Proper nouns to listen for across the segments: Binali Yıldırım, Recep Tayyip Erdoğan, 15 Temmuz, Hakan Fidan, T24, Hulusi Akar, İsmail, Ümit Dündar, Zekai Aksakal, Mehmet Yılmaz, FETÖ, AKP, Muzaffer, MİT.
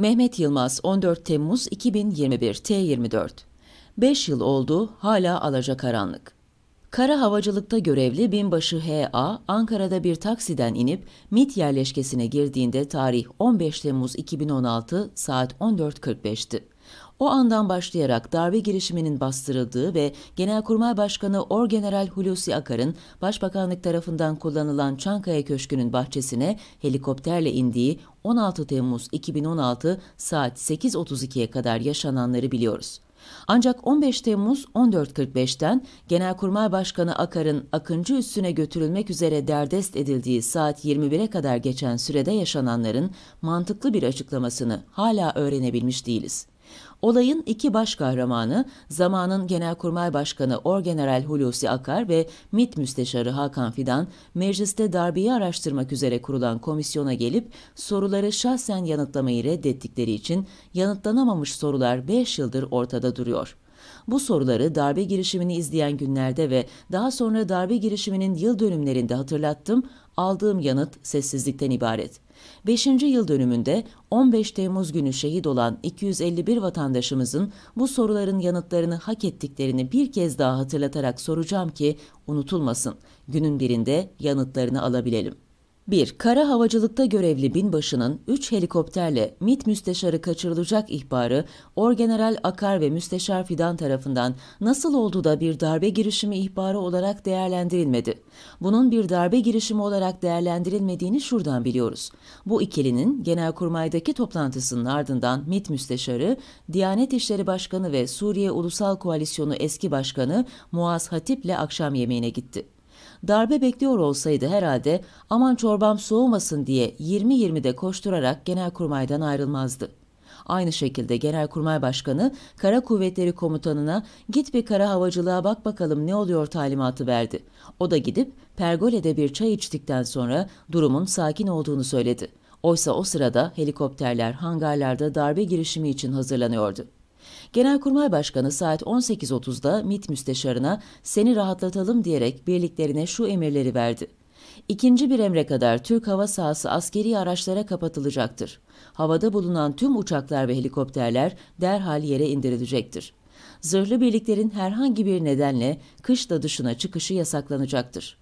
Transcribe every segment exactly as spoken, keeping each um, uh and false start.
Mehmet Yılmaz, on dört Temmuz iki bin yirmi bir, T yirmi dört. beş yıl oldu, hala alacakaranlık. Kara havacılıkta görevli binbaşı H A, Ankara'da bir taksiden inip MİT yerleşkesine girdiğinde tarih on beş Temmuz iki bin on altı, saat on dört kırk beşti. O andan başlayarak darbe girişiminin bastırıldığı ve Genelkurmay Başkanı Orgeneral Hulusi Akar'ın Başbakanlık tarafından kullanılan Çankaya Köşkü'nün bahçesine helikopterle indiği on altı Temmuz iki bin on altı saat sekiz otuz ikiye kadar yaşananları biliyoruz. Ancak on beş Temmuz on dört kırk beşten Genelkurmay Başkanı Akar'ın Akıncı Üssü'ne götürülmek üzere derdest edildiği saat yirmi bire kadar geçen sürede yaşananların mantıklı bir açıklamasını hala öğrenebilmiş değiliz. Olayın iki baş kahramanı, zamanın Genelkurmay Başkanı Orgeneral Hulusi Akar ve MİT Müsteşarı Hakan Fidan, mecliste darbeyi araştırmak üzere kurulan komisyona gelip soruları şahsen yanıtlamayı reddettikleri için yanıtlanamamış sorular beş yıldır ortada duruyor. Bu soruları darbe girişimini izleyen günlerde ve daha sonra darbe girişiminin yıl dönümlerinde hatırlattım, aldığım yanıt sessizlikten ibaret. beşinci yıl dönümünde on beş Temmuz günü şehit olan iki yüz elli bir vatandaşımızın bu soruların yanıtlarını hak ettiklerini bir kez daha hatırlatarak soracağım ki unutulmasın, günün birinde yanıtlarını alabilelim. bir. Kara havacılıkta görevli binbaşının üç helikopterle MİT müsteşarı kaçırılacak ihbarı Orgeneral Akar ve Müsteşar Fidan tarafından nasıl oldu da bir darbe girişimi ihbarı olarak değerlendirilmedi? Bunun bir darbe girişimi olarak değerlendirilmediğini şuradan biliyoruz. Bu ikilinin Genelkurmay'daki toplantısının ardından MİT müsteşarı, Diyanet İşleri Başkanı ve Suriye Ulusal Koalisyonu eski başkanı Muaz Hatip'le akşam yemeğine gitti. Darbe bekliyor olsaydı herhalde aman çorbam soğumasın diye yirmi yirmide koşturarak Genelkurmay'dan ayrılmazdı. Aynı şekilde Genelkurmay Başkanı Kara Kuvvetleri Komutanı'na git bir kara havacılığa bak bakalım ne oluyor talimatı verdi. O da gidip pergolede bir çay içtikten sonra durumun sakin olduğunu söyledi. Oysa o sırada helikopterler hangarlarda darbe girişimi için hazırlanıyordu. Genelkurmay Başkanı saat on sekiz otuzda MİT müsteşarına seni rahatlatalım diyerek birliklerine şu emirleri verdi. İkinci bir emre kadar Türk hava sahası askeri araçlara kapatılacaktır. Havada bulunan tüm uçaklar ve helikopterler derhal yere indirilecektir. Zırhlı birliklerin herhangi bir nedenle kışla dışına çıkışı yasaklanacaktır.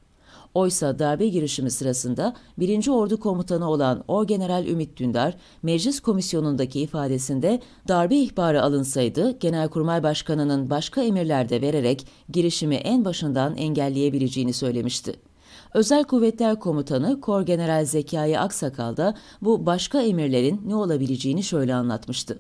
Oysa darbe girişimi sırasında birinci Ordu Komutanı olan Orgeneral Ümit Dündar, Meclis Komisyonu'ndaki ifadesinde darbe ihbarı alınsaydı Genelkurmay Başkanı'nın başka emirler de vererek girişimi en başından engelleyebileceğini söylemişti. Özel Kuvvetler Komutanı Korgeneral Zekai Aksakal da bu başka emirlerin ne olabileceğini şöyle anlatmıştı.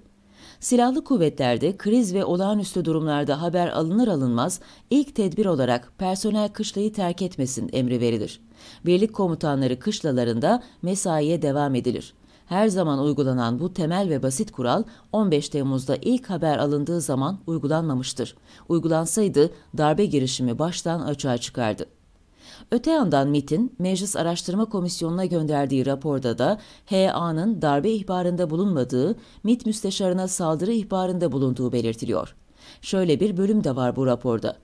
Silahlı kuvvetlerde kriz ve olağanüstü durumlarda haber alınır alınmaz ilk tedbir olarak personel kışlayı terk etmesin emri verilir. Birlik komutanları kışlalarında mesaiye devam edilir. Her zaman uygulanan bu temel ve basit kural on beş Temmuz'da ilk haber alındığı zaman uygulanmamıştır. Uygulansaydı darbe girişimi baştan açığa çıkardı. Öte yandan MİT'in Meclis Araştırma Komisyonu'na gönderdiği raporda da H A'nın darbe ihbarında bulunmadığı, MİT müsteşarına saldırı ihbarında bulunduğu belirtiliyor. Şöyle bir bölüm de var bu raporda.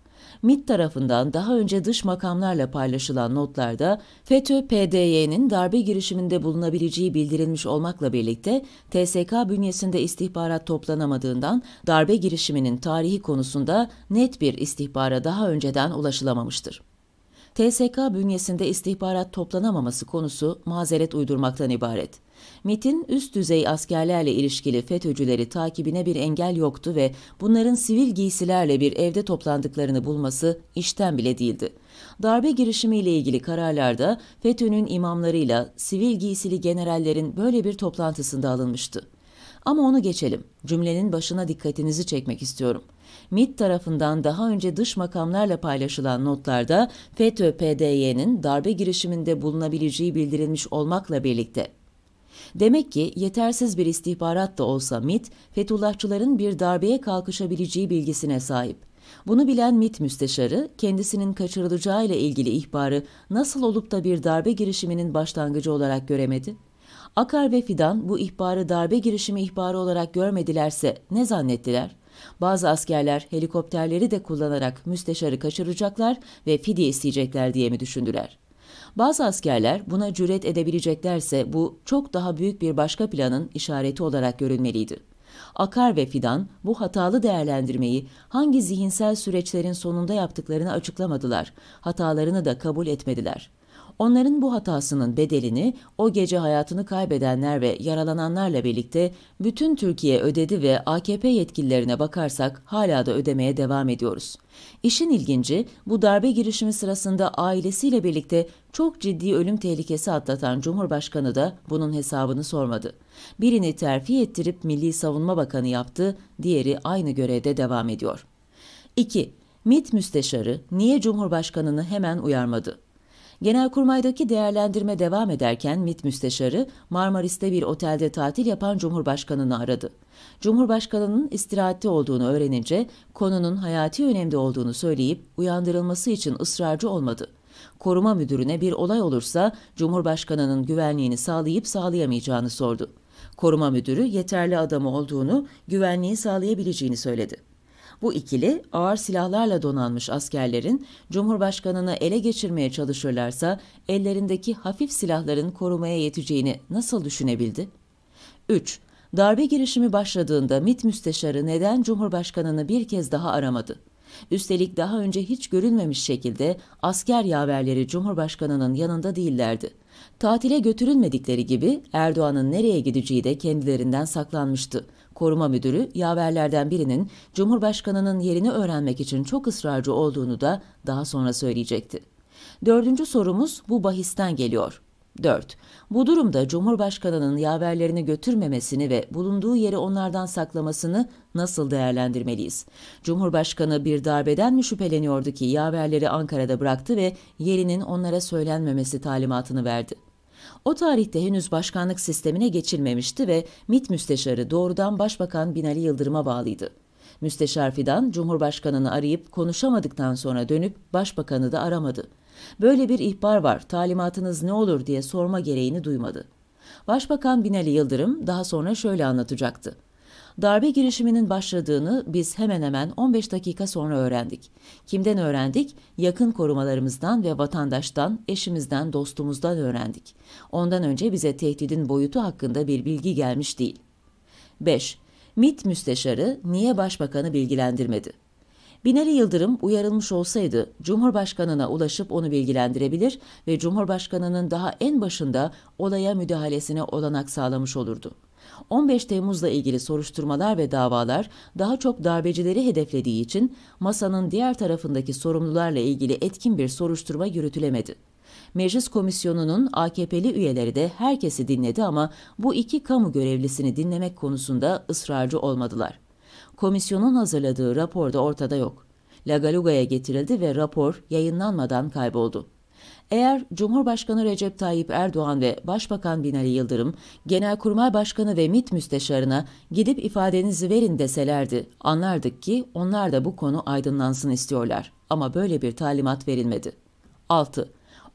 MİT tarafından daha önce dış makamlarla paylaşılan notlarda FETÖ-P D Y'nin darbe girişiminde bulunabileceği bildirilmiş olmakla birlikte T S K bünyesinde istihbarat toplanamadığından darbe girişiminin tarihi konusunda net bir istihbara daha önceden ulaşılamamıştır. T S K bünyesinde istihbarat toplanamaması konusu mazeret uydurmaktan ibaret. MİT'in üst düzey askerlerle ilişkili FETÖ'cüleri takibine bir engel yoktu ve bunların sivil giysilerle bir evde toplandıklarını bulması işten bile değildi. Darbe girişimiyle ilgili kararlarda FETÖ'nün imamlarıyla sivil giysili generallerin böyle bir toplantısında alınmıştı. Ama onu geçelim. Cümlenin başına dikkatinizi çekmek istiyorum. MİT tarafından daha önce dış makamlarla paylaşılan notlarda FETÖ-P D Y'nin darbe girişiminde bulunabileceği bildirilmiş olmakla birlikte. Demek ki yetersiz bir istihbarat da olsa MİT, Fethullahçıların bir darbeye kalkışabileceği bilgisine sahip. Bunu bilen MİT müsteşarı, kendisinin kaçırılacağıyla ilgili ihbarı nasıl olup da bir darbe girişiminin başlangıcı olarak göremedi? Akar ve Fidan bu ihbarı darbe girişimi ihbarı olarak görmedilerse ne zannettiler? Bazı askerler helikopterleri de kullanarak müsteşarı kaçıracaklar ve fidye isteyecekler diye mi düşündüler? Bazı askerler buna cüret edebileceklerse bu çok daha büyük bir başka planın işareti olarak görülmeliydi. Akar ve Fidan bu hatalı değerlendirmeyi hangi zihinsel süreçlerin sonunda yaptıklarını açıklamadılar, hatalarını da kabul etmediler. Onların bu hatasının bedelini o gece hayatını kaybedenler ve yaralananlarla birlikte bütün Türkiye ödedi ve A K P yetkililerine bakarsak hala da ödemeye devam ediyoruz. İşin ilginci, bu darbe girişimi sırasında ailesiyle birlikte çok ciddi ölüm tehlikesi atlatan Cumhurbaşkanı da bunun hesabını sormadı. Birini terfi ettirip Milli Savunma Bakanı yaptı, diğeri aynı görevde devam ediyor. iki. MİT Müsteşarı niye Cumhurbaşkanını hemen uyarmadı? Genelkurmay'daki değerlendirme devam ederken MİT Müsteşarı Marmaris'te bir otelde tatil yapan Cumhurbaşkanı'nı aradı. Cumhurbaşkanı'nın istirahatte olduğunu öğrenince konunun hayati önemde olduğunu söyleyip uyandırılması için ısrarcı olmadı. Koruma müdürüne bir olay olursa Cumhurbaşkanı'nın güvenliğini sağlayıp sağlayamayacağını sordu. Koruma müdürü yeterli adamı olduğunu, güvenliği sağlayabileceğini söyledi. Bu ikili ağır silahlarla donanmış askerlerin Cumhurbaşkanını ele geçirmeye çalışırlarsa ellerindeki hafif silahların korumaya yeteceğini nasıl düşünebildi? üç. Darbe girişimi başladığında MİT Müsteşarı neden Cumhurbaşkanını bir kez daha aramadı? Üstelik daha önce hiç görülmemiş şekilde asker yaverleri Cumhurbaşkanının yanında değillerdi. Tatile götürülmedikleri gibi Erdoğan'ın nereye gideceği de kendilerinden saklanmıştı. Koruma müdürü yaverlerden birinin Cumhurbaşkanının yerini öğrenmek için çok ısrarcı olduğunu da daha sonra söyleyecekti. Dördüncü sorumuz bu bahisten geliyor. dört. Bu durumda Cumhurbaşkanının yaverlerini götürmemesini ve bulunduğu yeri onlardan saklamasını nasıl değerlendirmeliyiz? Cumhurbaşkanı bir darbeden mi şüpheleniyordu ki yaverleri Ankara'da bıraktı ve yerinin onlara söylenmemesi talimatını verdi? O tarihte henüz başkanlık sistemine geçilmemişti ve MİT Müsteşarı doğrudan Başbakan Binali Yıldırım'a bağlıydı. Müsteşar Fidan, Cumhurbaşkanını arayıp konuşamadıktan sonra dönüp Başbakanı da aramadı. Böyle bir ihbar var, talimatınız ne olur diye sorma gereğini duymadı. Başbakan Binali Yıldırım daha sonra şöyle anlatacaktı. Darbe girişiminin başladığını biz hemen hemen on beş dakika sonra öğrendik. Kimden öğrendik? Yakın korumalarımızdan ve vatandaştan, eşimizden, dostumuzdan öğrendik. Ondan önce bize tehdidin boyutu hakkında bir bilgi gelmiş değil. beş. MİT Müsteşarı niye Başbakanı bilgilendirmedi? Binali Yıldırım uyarılmış olsaydı Cumhurbaşkanına ulaşıp onu bilgilendirebilir ve Cumhurbaşkanının daha en başında olaya müdahalesine olanak sağlamış olurdu. on beş Temmuz'la ilgili soruşturmalar ve davalar daha çok darbecileri hedeflediği için masanın diğer tarafındaki sorumlularla ilgili etkin bir soruşturma yürütülemedi. Meclis komisyonunun A K P'li üyeleri de herkesi dinledi ama bu iki kamu görevlisini dinlemek konusunda ısrarcı olmadılar. Komisyonun hazırladığı rapor da ortada yok. Lagaluga'ya getirildi ve rapor yayınlanmadan kayboldu. Eğer Cumhurbaşkanı Recep Tayyip Erdoğan ve Başbakan Binali Yıldırım, Genelkurmay Başkanı ve MİT Müsteşarına gidip ifadenizi verin deselerdi, anlardık ki onlar da bu konu aydınlansın istiyorlar. Ama böyle bir talimat verilmedi. altı.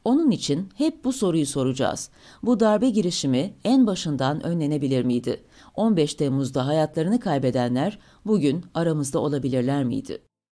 Onun için hep bu soruyu soracağız. Bu darbe girişimi en başından önlenebilir miydi? on beş Temmuz'da hayatlarını kaybedenler bugün aramızda olabilirler miydi?